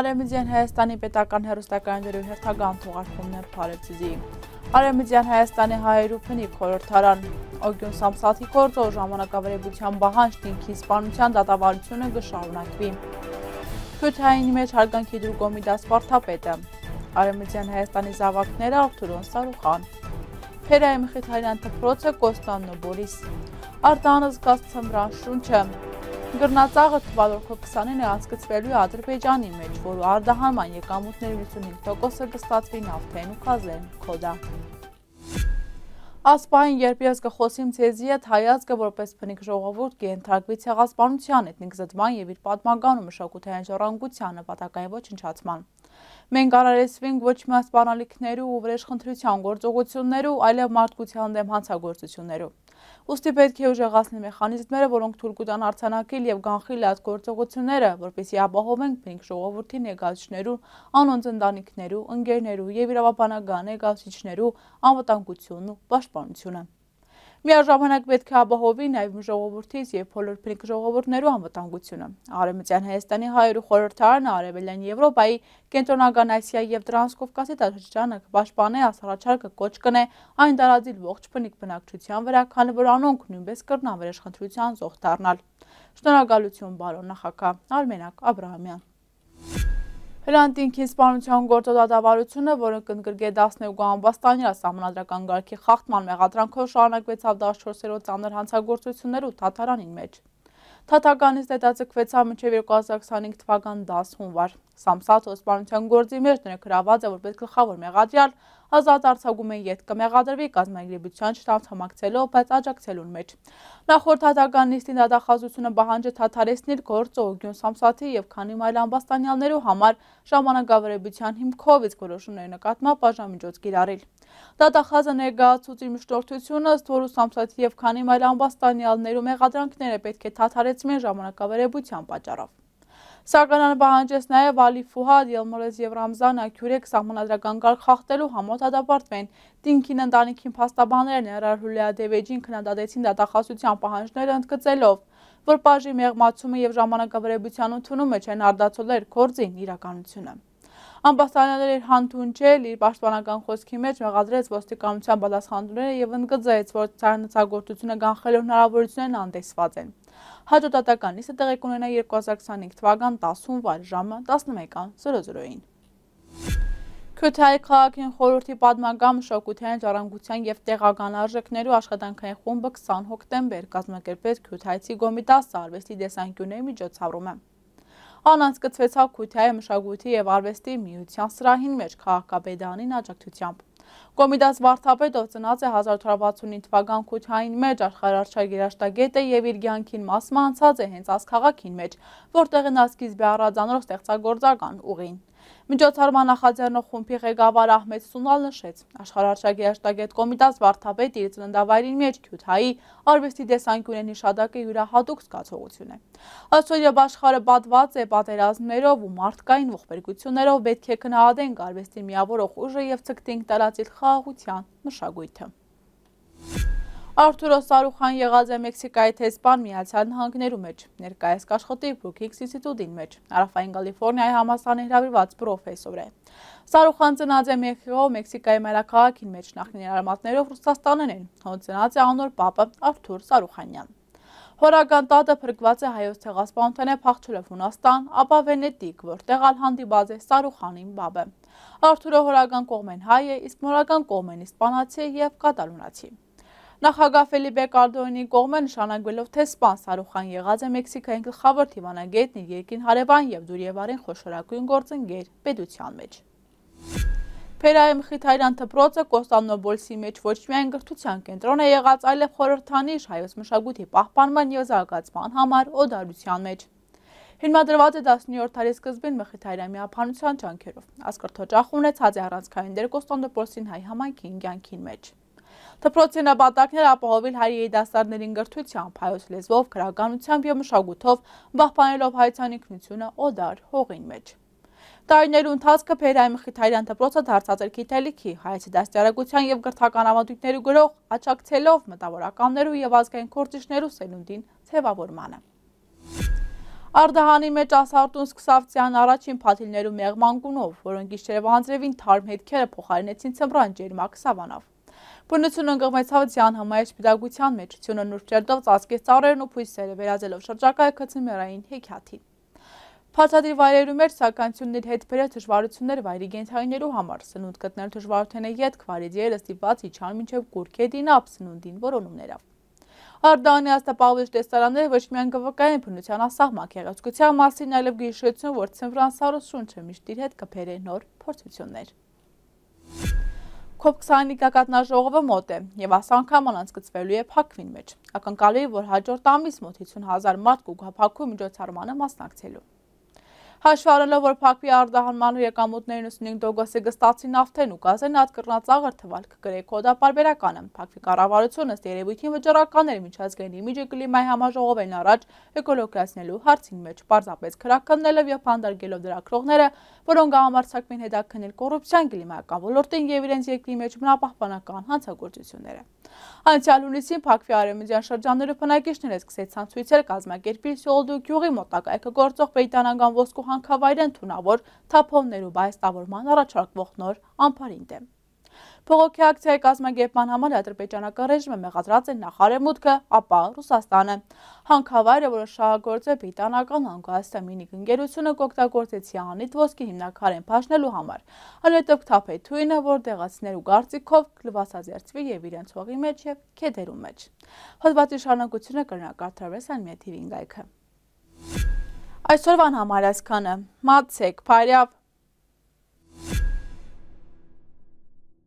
Արևմտյան Հայաստանի պետական հեռուստականների հերթական թողարկումներ Փարեզի Արևմտյան Հայաստանի հայերու փնիկ խորհրդարան Օգյուն Սամսաթի կորձով ժամանակավարելիության բանջ դինքի սպանության դատավարությունը կշարունակվի Քյութայինի մեջ հարգանքի դրու Կոմիտաս Վարդապետը Արևմտյան Հայաստանի զավակները Արթուրո Սարուխան Փերայ Մխիթարյան Թփրոցը Կոստաննո Բորիս Արտանս Գասցմրան Շունչը Գրնացաղը թվալորքով 29-ը անցկացվելու է Ադրբեջանի մեջ, որը արդահանման եկամուտների 55%-ը կստացվի նավթային ու գազային քոդա։ Ասպային, երբ ես կխոսեմ ցեզի հետ, հայացքը որպես փնիկ ժողովուրդ կենթարկվի ցեղասպանության, էթնիկ զտման եւ իր պատմական ու մշակութային ժառանգության նպատակային ոչնչացման։ Մենք առարեսվենք ոչ միայն սպանալիքներով ու վրեժխնդրության գործողություններով, այլև մարդկության դեմ հանցագործություններով։ Ուստի պետք է ուժեղացնել մեխանիզմները, որոնք թույլ կտան արձանագրել եւ կանխել այդ գործողությունները, որպեսզի ապահովենք փնիկ ժողովրդի ներկայացուցիչներու, անոնց ընտանիքներու, ընկերներու եւ իրավաբանական ներկայացուցիչներու անվտանգությունն ու պաշտպանությունը։ Միաժամանակ պետք է ապահովի նաեւ ժողովրդից եւ բոլոր փնիկ ժողովուրդներու անվտանգությունը։ Արևմտյան Հայաստանի հայերու խորհրդարանը Արևելյան Եվրոպայի, Կենտրոնական Ասիայի եւ Տրանսկովկասի տարածաշրջանը պաշտպանի հասարակարգը կոչ կնե այն տարածիլ ողջ փնիկ բնակչության վրա, քանի որ անոնք նույնպես կրնան վրեժխնդրության զոհ դառնալ։ Շնորհակալություն բարոն նախագահ Արմենակ Աբրահամյան։ Հրանտինքի սպանության գործով դատավարությունը, որը կընդգրկե 12 ամբաստանյա համանդրական գարկի խախտման մեղադրանքով շարունակվեցավ 14-րդ ծանր հանցագործություններու Թաթարանին մեջ։ Թաթականից դատաձգվեցավ մինչև 2025 թվական 10 հունվար։ Սամսաթը սպանության գործի մեջ ներգրավված է որպես գլխավոր մեղադրյալ, ազատ արձակում է ետք կմեղադրվի կազմակերպության շտաբ համակցելով, բայց աջակցելուն մեջ։ Նախորդ հատական նիստին դատախազությունը պահանջը թաթարեցնել գործը Օգյուն Սամսաթի եւ քանի այլ ամբաստանյալներու համար ժամանակավարելիության հիմքով իսկ որոշումների նկատմամբ բաժանմիջոց կիրառել։ Դատախազը ներկայացուցի մշտորդությունը, որ Սամսաթի եւ քանի այլ ամբաստանյալներու մեղադրանքները պետք է թաթարեցվեն ժամանակավարելիության պատճառով։ Սակայն անպահանջեց նաև Ալի Ֆուհադ, Ելմորեզ և Ռամզան Աքյուրեկ սահմանադրական գարկ խախտելու համոտ հադապարտվեն։ Տինքին ընտանիքին փաստաբաններն Էրար Հուլիադևեջին քննադատեցին դատախազության պահանջները ընդգծելով, որ բաժի մեղմացումը և ժամանակավարելիության ընդունումը չեն արդարացնել գործին իրականությունը։ Ամբաստանյալները իր հանդունջել, իր պաշտպանական խոսքի մեջ մեղադրեց ոստիկանության պատասխանատուները եւ ընդգծեց, որ ցանցագործությունը կանխելու հնարավորություններն անտեսված են։ Հաջորդ դատական նիստը տեղի կունենա 2025 թվական 10 հունվար ժամը 11:00-ին։ Քյութայի քաղաքին խորհրդի պատմական մշակութային ժառանգության և տեղական արժեքներու աշխատանքային խումբը 20 հոկտեմբեր կազմակերպեց Քյութայցի Կոմիտասը արվեստի տեսանկյունների միջոցառումը։ Անցկացվեցավ Քյութայի մշակույթի և արվեստի միության սրահին մեջ քաղաքապետարանի աջակցությամբ։ Կոմիտաս Վարդապետը ծնած է 1869 թվական Քյութային մեջ, աշխարհարչար երաժշտագետ է և իր կյանքին մասը անցած է հենց այս քաղաքին մեջ, որտեղ նա սկիզբ է առանձնացրել ստեղծագործական ուղին։ Միջոցառման նախաձեռնող խումբի ղեկավար Ահմեդ Սունալն նշեց. աշխարհարչար երաժշտագետ Կոմիտաս Վարդապետը իր ծննդավայրի մեջ Քյութայի արվեստի տեսանկյունի հիշատակը յուրահատուկ զգացողություն է։ Այսօր երբ աշխարհը պատված է պատերազմներով ու մարդկային ողբերգություններով, պետք է գնահատենք արվեստի միավորող ուժը և ցկտենք տարածիլ խաղաղության մշակույթը։ Արթուրո Սարուխան եղած է Մեքսիկայի տեսփան Միացյալ Նահանգներու մեջ, ներկայիս աշխատի Brookings ինստիտուտին մեջ, Հարավային Կալիֆոռնիայի համալսարանի հրավիրված պրոֆեսոր է։ Սարուխան ծնած է Մեքսիկայի մայրաքաղաքին մեջ, նախնին արմատներով Ռուսաստանն են, հոն ծնած է անոր պապը Արթուր Սարուխանյան։ Հորական տատը փրկված է հայոց ցեղասպանության փախչելով Հունաստան, ապա Վենետիկ, որտեղ հանդիպած է Սարուխանին բաբը։ Արթուրը հորական կողմեն հայ է, իսկ մորական կողմեն իսպանացի եւ կատալոնացի։ Նախագահ Ֆելիպե Կարդոնի կողմէ նշանակվելով տեսփան Սարուխան եղած է Մեքսիկայի գլխավոր դիվանագետն իր երկին հարևան եւ դուրևարին խոշորագույն գործընկեր պետության մեջ։ Փերայ Մխիթարյան Թփրոցը Կոստանդնոպոլսի մեջ ոչ միայն գրթության կենտրոն է եղած, այլև խորհրդանիշ հայոց մշակույթի պահպանման եւ զարգացման համար օդարության մեջ։ Հիմնադրված է 17-րդ դարի սկզբին Մխիթարյան միաբանության ջանքերով։ Այս կրթօջախը ունեցած է առանցքային դեր Կոստանդնոպոլսին հայ համայնքի կյանքին մեջ։ Թփրոցի նպատակն էր ապահովել հայ երիտասարդներին գրթությամբ, հայոց լեզվով, գրականությամբ և մշակույթով, պահպանելով հայության ինքնությունը օդար հողին մեջ։ Տարիներու ընթացքը Փերայ Մխիթարյան Թփրոցը դարձած էր գիտելիքի, հայոց դաստիարակության և գրթական ավանդույթներու գրող, աջակցելով մտավորականներու և ազգային գործիչներու սերունդին ձևավորմանը։ Արդահանի մեջ ասարտուն սկսավցյան առաջին փաթիլներու մեղմանկունով, որոնք իջտերև անձրևին թարմ հետքերը փոխարինեցին ծմրան ջերմակ սավանով։ Բնությունը ընկղմեց հավության համայր շպիտակության մեջությունը նուրջ ջերտով ծածկեց ծառերն ու փույսերը, վերածելով շրջակայքը քծմերային հեքիաթի։ Փաթաթի վայրերու մեջ սականություններ հետ բերեց դժվարություններ վայրի գենթայիներու համար, սնունդ գտնելու դժվարությունը յետք վարի ձերը ստիպված իջան մինչև գուրքեդին ապ սնունդին որոնումներով։ Արդանի աստապահովիչ տեսարանները ոչ միայն գվկային բնության ասահմակ եղեցկության մասին, այլև գիշեցություն, որ Ցմրան Սարուխանը միշտ իր հետ կբերի նոր փորձություններ։ COP20-ի գագաթնաժողովը մոտ է եւ այս անգամ անցկացվելու է Փաքվին մեջ։ Ակնկալելի է, որ հաջորդ ամիս մոտ 50,000 մարդ կուղափակվի միջոցառմանը մասնակցելու։ Հաշվի առնելով, որ Փաքվի արդահանման եկամուտների 95%-ը գստացին նավթեն ու գազեն, ադգռնած աղր թվալ կգրե կոդապարբերականը։ Փաքվի կառավարությունը ըստ երևույթին վճռականներ միջազգային իմիջը կլիմայի համաժողովն առաջ էկոլոգիացնելու հարցին մեջ, պարզապես քրակնելով եւ հանդարգելով դրակրողները, որոնք համարձակվին հետաքննել կոռուպցիան կլիմայական ոլորտին եւ իրենց երկրի մեջ մնապահպանական հանցագործությունները։ Անցյալ հունիսին Փաքվի արևմտյան շրջաններու բնակիչները սկսեցան ցույցեր կազմակերպել Սյոլդու գյուղի մոտակայքը գործող բրիտանական ոսկու հանքավայրեն թունավոր թափոններու բայստավորման առաջարկվող նոր ամփարին դեմ։ Փողոքի ակցիայի կազմակերպման համար ադրբեջանական ռեժիմը մեղադրած է նախարարմուտքը, ապա Ռուսաստանը։ Հանքավայրը, որը շահագործել է բրիտանական անգլաստամինիկ ընկերությունը, կօգտագործեցի անիտ ոսկի հիմնակարեն բաշխնելու համար, այնուհետև թափել թույնը, որ դեղացիներու գարծիքով կլվացազերծվի եւ իրենց հողի մեջ եւ քեդերու մեջ։ Հոդվածի շարունակությունը կրնակարդարվես անմիջիվ ինգայքը։ Այսօրվան համարյասքանը մացեք, բարյավ